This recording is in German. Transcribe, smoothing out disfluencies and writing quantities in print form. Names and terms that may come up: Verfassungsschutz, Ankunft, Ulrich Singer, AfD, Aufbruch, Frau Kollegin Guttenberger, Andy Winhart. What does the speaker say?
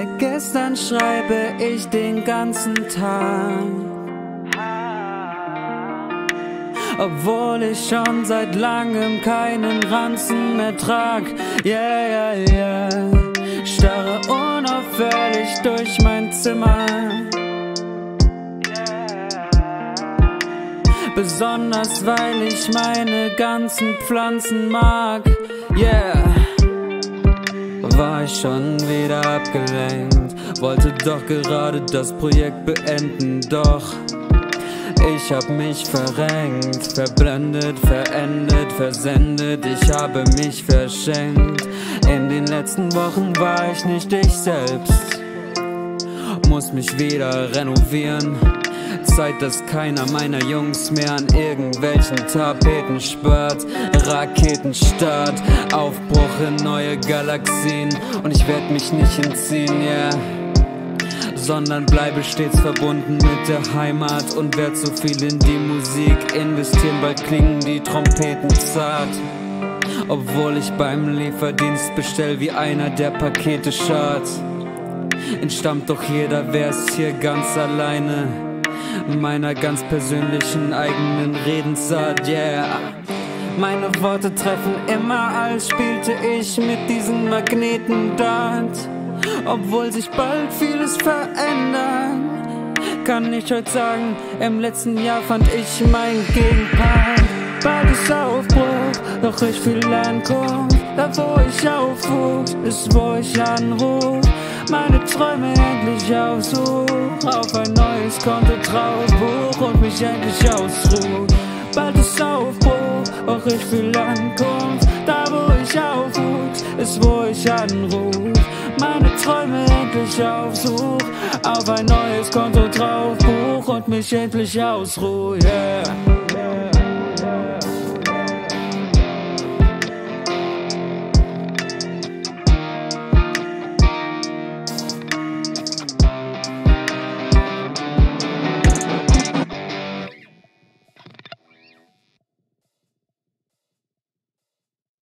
seit gestern schreibe ich den ganzen Tag, obwohl ich schon seit langem keinen Ranzen mehr trag. Yeah, yeah, yeah. Starre unaufhörlich durch mein Zimmer, besonders weil ich meine ganzen Pflanzen mag. Yeah. War ich schon wieder abgelenkt, wollte doch gerade das Projekt beenden, doch ich hab mich verrenkt, verblendet, verendet, versendet, ich habe mich verschenkt. In den letzten Wochen war ich nicht ich selbst, muss mich wieder renovieren. Zeit, dass keiner meiner Jungs mehr an irgendwelchen Tapeten spart. Raketenstart, Aufbruch in neue Galaxien. Und ich werd mich nicht entziehen, yeah, sondern bleibe stets verbunden mit der Heimat und werd so viel in die Musik investieren. Bald klingen die Trompeten zart, obwohl ich beim Lieferdienst bestell wie einer, der Pakete schart. Entstammt doch jeder, wär's hier ganz alleine meiner ganz persönlichen eigenen Redensart, yeah. Meine Worte treffen immer, als spielte ich mit diesen Magneten dort. Obwohl sich bald vieles verändert, kann ich heute sagen, im letzten Jahr fand ich mein Gegenpart. Bald ist Aufbruch, doch ich fühl Ankunft. Da wo ich aufwuchs, ist wo ich anruf, meine Träume endlich aussuch, auf ein neues Konto drauf und mich endlich ausruh. Bald ist Aufbruch, auch ich fühl Ankunft. Da wo ich aufwuchs, ist wo ich anruf, meine Träume endlich aussuch, auf ein neues Konto drauf und mich endlich ausruh, yeah.